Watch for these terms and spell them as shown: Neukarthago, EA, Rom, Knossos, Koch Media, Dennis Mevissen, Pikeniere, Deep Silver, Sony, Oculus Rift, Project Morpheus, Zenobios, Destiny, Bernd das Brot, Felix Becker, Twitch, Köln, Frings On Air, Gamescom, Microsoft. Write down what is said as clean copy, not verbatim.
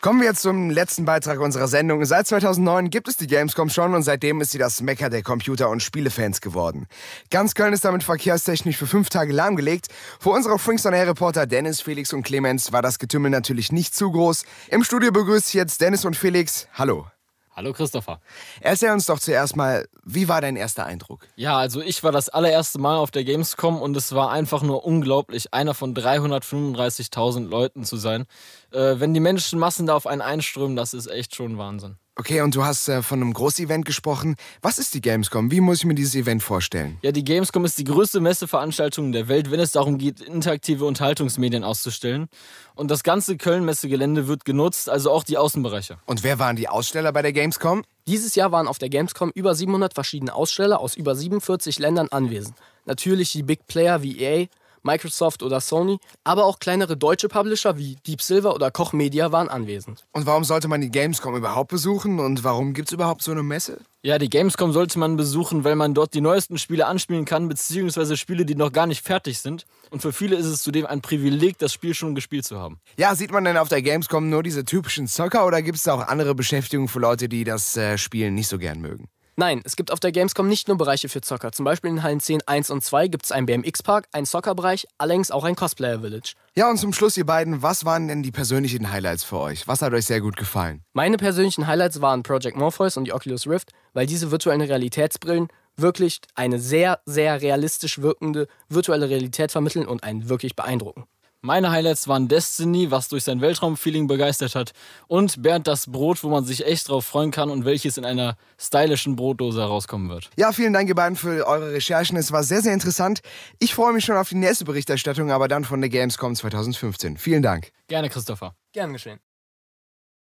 Kommen wir jetzt zum letzten Beitrag unserer Sendung. Seit 2009 gibt es die Gamescom schon und seitdem ist sie das Mekka der Computer- und Spielefans geworden. Ganz Köln ist damit verkehrstechnisch für 5 Tage lahmgelegt. Für unsere Freaks on Air Reporter Dennis, Felix und Clemens war das Getümmel natürlich nicht zu groß. Im Studio begrüßt jetzt Dennis und Felix. Hallo. Hallo Christopher. Erzähl uns doch zuerst mal, wie war dein erster Eindruck? Ja, also ich war das allererste Mal auf der Gamescom und es war einfach nur unglaublich, einer von 335.000 Leuten zu sein. Wenn die Menschenmassen da auf einen einströmen, das ist echt schon Wahnsinn. Okay, und du hast von einem Großevent gesprochen. Was ist die Gamescom? Wie muss ich mir dieses Event vorstellen? Ja, die Gamescom ist die größte Messeveranstaltung der Welt, wenn es darum geht, interaktive Unterhaltungsmedien auszustellen. Und das ganze Köln-Messegelände wird genutzt, also auch die Außenbereiche. Und wer waren die Aussteller bei der Gamescom? Dieses Jahr waren auf der Gamescom über 700 verschiedene Aussteller aus über 47 Ländern anwesend. Natürlich die Big Player wie EA, Microsoft oder Sony, aber auch kleinere deutsche Publisher wie Deep Silver oder Koch Media waren anwesend. Und warum sollte man die Gamescom überhaupt besuchen und warum gibt es überhaupt so eine Messe? Ja, die Gamescom sollte man besuchen, weil man dort die neuesten Spiele anspielen kann, beziehungsweise Spiele, die noch gar nicht fertig sind. Und für viele ist es zudem ein Privileg, das Spiel schon gespielt zu haben. Ja, sieht man denn auf der Gamescom nur diese typischen Zocker oder gibt es da auch andere Beschäftigungen für Leute, die das Spielen nicht so gern mögen? Nein, es gibt auf der Gamescom nicht nur Bereiche für Zocker. Zum Beispiel in Hallen 10, 1 und 2 gibt es einen BMX-Park, einen Zockerbereich, allerdings auch ein Cosplayer-Village. Ja, und zum Schluss, ihr beiden, was waren denn die persönlichen Highlights für euch? Was hat euch sehr gut gefallen? Meine persönlichen Highlights waren Project Morpheus und die Oculus Rift, weil diese virtuellen Realitätsbrillen wirklich eine sehr, sehr realistisch wirkende virtuelle Realität vermitteln und einen wirklich beeindrucken. Meine Highlights waren Destiny, was durch sein Weltraumfeeling begeistert hat, und Bernd das Brot, wo man sich echt drauf freuen kann und welches in einer stylischen Brotdose herauskommen wird. Ja, vielen Dank, ihr beiden, für eure Recherchen. Es war sehr, sehr interessant. Ich freue mich schon auf die nächste Berichterstattung, aber dann von der Gamescom 2015. Vielen Dank. Gerne, Christopher. Gern geschehen.